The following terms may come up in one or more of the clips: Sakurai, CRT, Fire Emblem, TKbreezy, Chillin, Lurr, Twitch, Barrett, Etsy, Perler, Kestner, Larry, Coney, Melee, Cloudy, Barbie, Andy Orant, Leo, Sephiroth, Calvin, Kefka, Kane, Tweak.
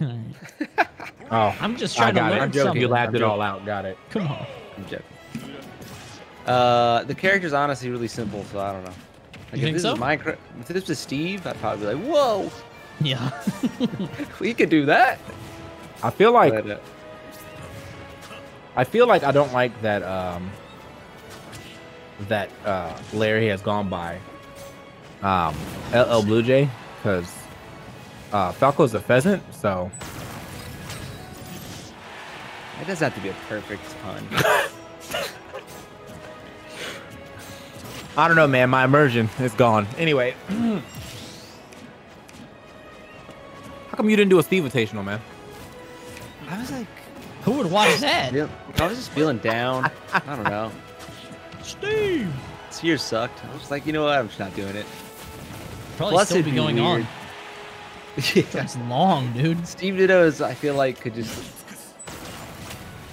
Oh, I'm just trying to learn something. I'm joking. You laughed it all out. Got it. Come on. I'm joking. The character's honestly really simple, so I don't know. Like, you think so? If this was Steve, I'd probably be like, whoa. Yeah. We could do that. I feel like... I don't like that Larry has gone by LL Blue Jay, because Falco's a pheasant, so... It doesn't have to be a perfect pun. I don't know, man. My immersion is gone. Anyway. How come you didn't do a Steve Invitational, man? I was like... Who would watch that? I was just feeling down. I don't know. Steve! This year sucked. I was just like, you know what? I'm just not doing it. Probably plus still be going weird. On. Yeah. That's long, dude. Steve Ditto's, I feel like, could just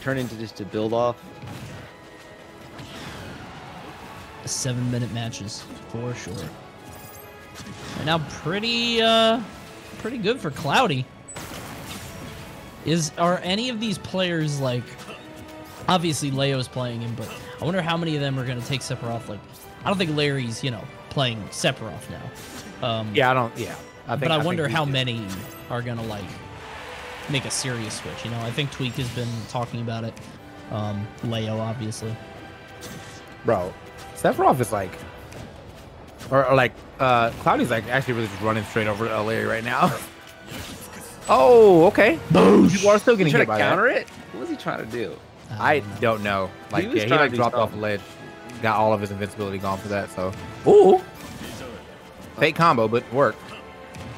turn into just a build-off. 7-minute matches, for sure. Right now, pretty good for Cloudy. Are any of these players, like, obviously Leo's playing him, but I wonder how many of them are going to take Sephiroth. Like, I don't think Larry's, you know, playing Sephiroth now. Yeah, I don't, yeah. I wonder how many are going to, like, make a serious switch, you know? I think Tweak has been talking about it. Leo, obviously. Bro, Sephiroth is like, Cloudy's like actually really just running straight over to Larry right now. Oh, okay. Boosh. People are still getting hit by that. Counter it? What was he trying to do? I don't know. Like, he like dropped off a ledge, got all of his invincibility gone for that. So, ooh, fake combo, but worked.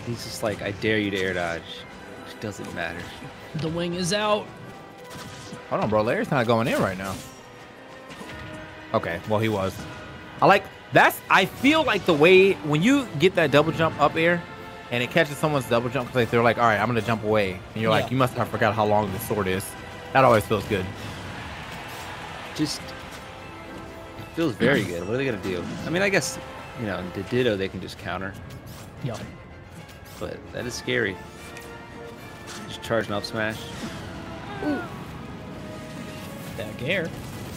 He's just like, I dare you to air dodge. It doesn't matter. The wing is out. Hold on, bro. Larry's not going in right now. Okay, well, he was. I feel like the way when you get that double jump up air, and it catches someone's double jump because they're like, all right, I'm going to jump away. And you're like, you must have forgot how long the sword is. That always feels good. It feels very good. What are they going to do? I mean, I guess, you know, the Ditto, they can just counter. Yeah. But that is scary. Just charging up smash. Ooh. Back air.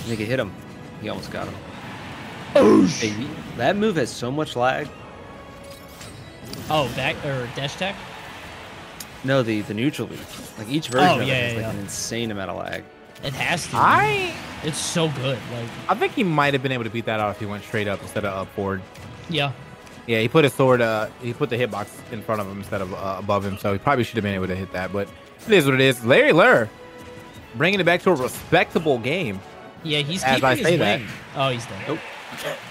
They could hit him. He almost got him. Oh, baby. That move has so much lag. Oh, back or dash attack? No, the neutral move. Like each version of it is like an insane amount of lag. It has to. It's so good. Like I think he might have been able to beat that out if he went straight up instead of up forward. Yeah. Yeah, he put his sword. He put the hitbox in front of him instead of above him, so he probably should have been able to hit that. But it is what it is. Larry Lurr, bringing it back to a respectable game. Yeah, he's keeping his wing. Oh, he's dead. Nope.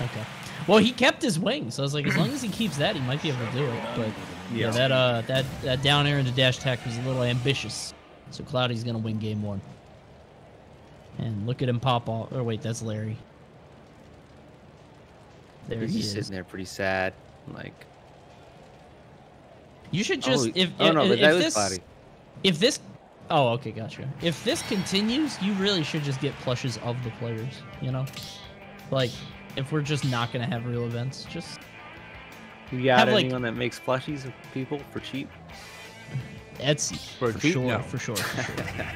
Okay. Well, he kept his wing, so I was like, as long as he keeps that, he might be able to do it. But yeah, that down air into dash attack was a little ambitious. So Cloudy's gonna win game one. And look at him pop off. Oh wait, that's Larry. There he is. Sitting there, pretty sad. Like, you should just if this. Oh, okay, gotcha. If this continues, you really should just get plushes of the players, you know? Like, if we're just not going to have real events, just... You got anyone that makes plushies of people for cheap? Etsy, for sure.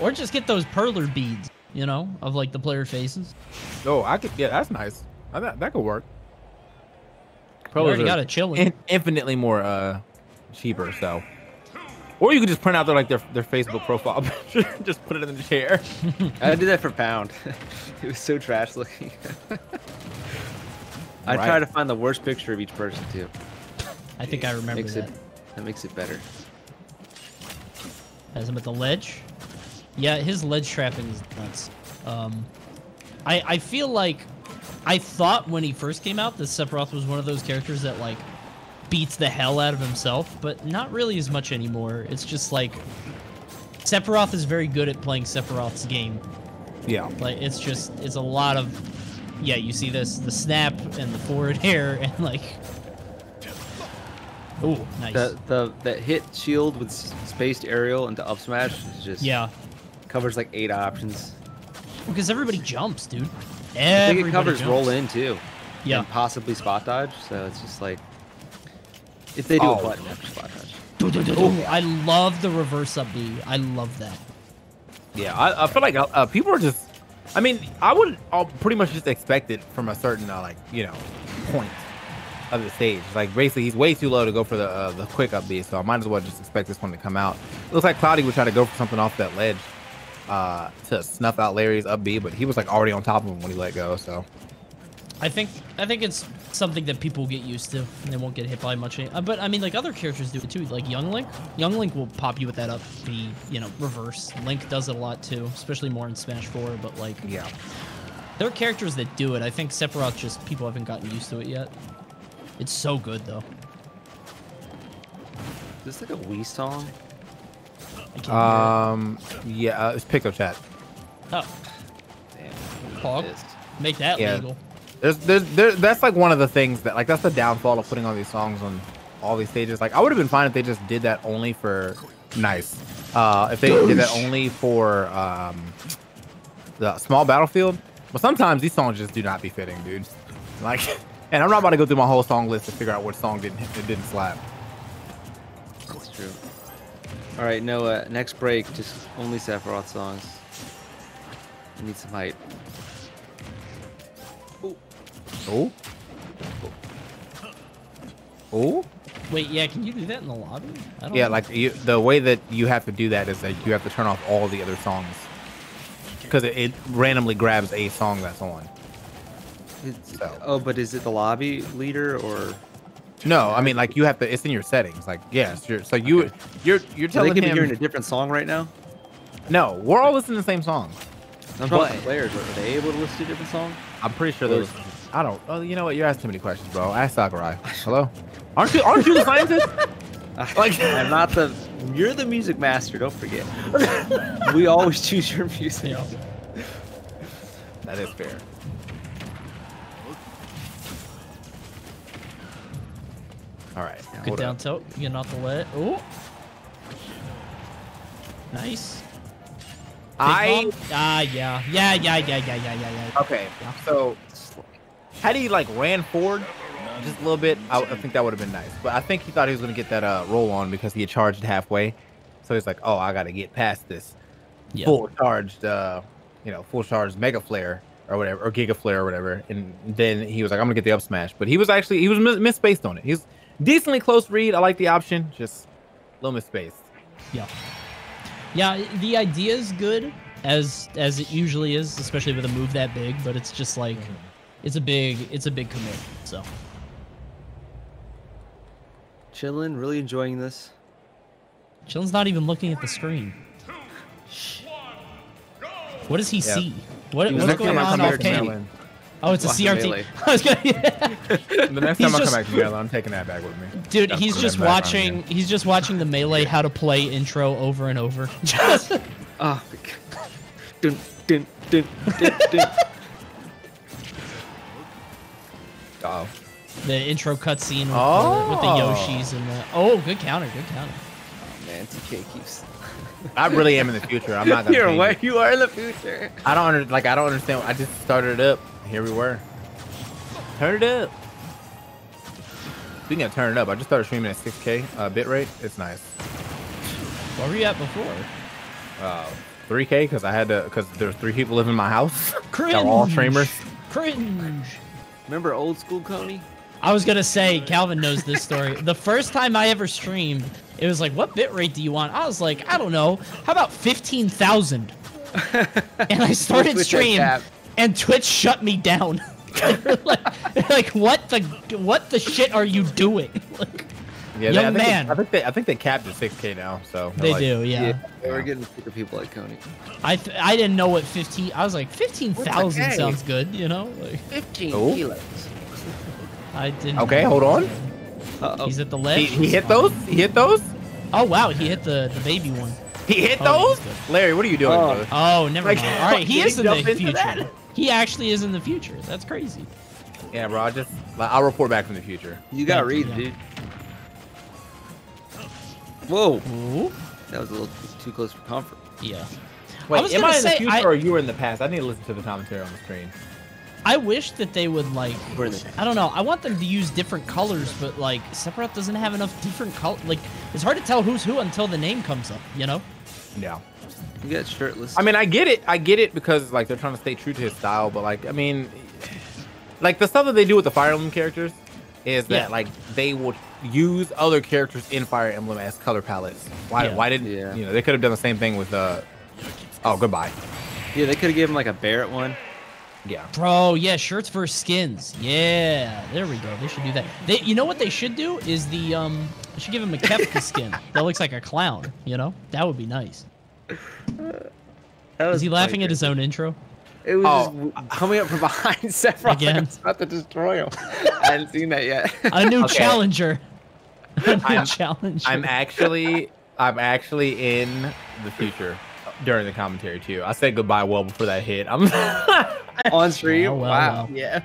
Or just get those perler beads, you know, of, like, the player faces. Oh, I could... Yeah, that's nice. That could work. Perlers already got a Chillin. Infinitely more cheaper, so... Or you could just print out their Facebook profile picture and just put it in the chair. I did that for Pound. It was so trash looking. I try to find the worst picture of each person too. I think I remember that. That makes it better. Has him at the ledge. Yeah, his ledge trapping is nuts. I feel like I thought when he first came out that Sephiroth was one of those characters that like beats the hell out of himself, but not really as much anymore. It's just like Sephiroth is very good at playing Sephiroth's game. Yeah. Like it's a lot of you see the snap and the forward air and like ooh, nice. That hit shield with spaced aerial into up smash is just covers like 8 options. Because everybody jumps, dude. Everybody I think it covers jumps. Roll in too. Yeah. And possibly spot dodge, so it's just like if they do a button after spot dodge. Oh. I love the reverse up B. I love that. Yeah, I feel like people are just... I mean, I would pretty much just expect it from a certain, like, you know, point of the stage. Like, basically, he's way too low to go for the quick up B, so I might as well just expect this one to come out. It looks like Cloudy would try to go for something off that ledge to snuff out Larry's up B, but he was, like, already on top of him when he let go, so... I think it's something that people get used to, and they won't get hit by much. But I mean, like other characters do it too. Like Young Link, will pop you with that up B, you know, reverse. Link does it a lot too, especially more in Smash 4. But like, yeah, there are characters that do it. I think Sephiroth just people haven't gotten used to it yet. It's so good though. Is this like a Wii song? Yeah, it's Pico Chat. Oh, damn. Pog, make that legal. That's like one of the things that that's the downfall of putting all these songs on all these stages. Like I would have been fine if they just did that only for nice. If they did that only for the small battlefield. But sometimes these songs just do not be fitting, dude. Like, and I'm not about to go through my whole song list to figure out which song didn't slap. That's true. All right, Noah. Next break, just only Sephiroth songs. I need some hype. Oh. Oh. Wait, yeah. Can you do that in the lobby? I don't know. Like the way that you have to do that is that you have to turn off all the other songs because it randomly grabs a song that's on. Oh, but is it the lobby leader or? No, I mean like you have to. It's in your settings. Like yes, so you're telling me you're in a different song right now. No, we're all listening to the same song. I'm talking players. Are they able to listen to different songs? I'm pretty sure those. I don't. Oh, you know what? You're asking too many questions, bro. Ask Sakurai. Hello? Aren't you the scientist? Like, I'm not the. You're the music master. Don't forget. We always choose your music. Yeah. That is fair. All right. Good down tilt. You're not the way. Oh. Nice. Yeah. Okay. So. Had he like ran forward just a little bit, I think that would have been nice. But I think he thought he was gonna get that roll on because he had charged halfway. So he's like, oh, I gotta get past this full charged, you know, full charged mega flare or whatever, or giga flare or whatever. And then he was like, I'm gonna get the up smash. But he was actually misspaced on it. He was decently close read. I like the option, just a little misspaced. Yeah, yeah. The idea is good as it usually is, especially with a move that big. But it's just like. It's a big commit. So, Chillin, really enjoying this. Chillin's not even looking at the screen. What does he see? What's going on off Kane? Oh, it's a CRT. The next time I come back to Melee, I'm taking that back with me. Dude, he's just watching the Melee how to play intro over and over. Oh, dun dun dun dun dun. Uh-oh. The intro cutscene with the Yoshis and the good counter. Oh man, TK keeps. I really am in the future. I'm not gonna. You are in the future. I don't understand. I just started it up. Here we were. Turn it up. Speaking of turn it up, I just started streaming at 6K bitrate. It's nice. What were you at before? 3K because I had to because there's 3 people living in my house. They're all streamers. Cringe. Remember old school Coney? I was gonna say Calvin knows this story. The first time I ever streamed, it was like, "What bitrate do you want?" I was like, "I don't know. How about 15,000?" And I started stream, and Twitch shut me down. they're like, what the shit are you doing? Like, yeah, young man. I think they capped at 6K now, so they like, do. Yeah, they were getting sick of people like Coney. I didn't know what 15. I was like 15,000 sounds good, you know. Like, 15 kilos. I didn't. Okay, hold on. Uh-oh. He's at the ledge. He hit those. He hit those. Oh wow, he hit the baby one. He hit those. Larry, what are you doing? Oh, never mind. All right, he is in the future. That? He actually is in the future. That's crazy. Yeah, bro. I'll report back from the future. You gotta read, dude. Whoa. Ooh. That was a little too close for comfort. Yeah. Wait, am I in the future or you were in the past? I need to listen to the commentary on the screen. I wish that they would, like, I don't know. I want them to use different colors, but, like, Sephiroth doesn't have enough different colors. Like, it's hard to tell who's who until the name comes up, you know? Yeah. You got shirtless. I mean, I get it because, like, they're trying to stay true to his style, but, like, I mean, like, the stuff that they do with the Fire Emblem characters is that, like, they will use other characters in Fire Emblem as color palettes. Why didn't, you know, they could have done the same thing with, oh, goodbye. Yeah, they could have given, like, a Barrett one. Yeah. Bro, yeah, shirts versus skins. Yeah, there we go. They should do that. They, you know what they should do is the, they should give him a Kefka skin that looks like a clown, you know? That would be nice. Is he laughing at his own intro? It was just coming up from behind Sephiroth. Again? Like, I'm about to destroy him. I hadn't seen that yet. A new challenger. A new challenger. I'm actually in the future during the commentary too. I said goodbye well before that hit. I'm on stream. Oh, well, wow. Yeah.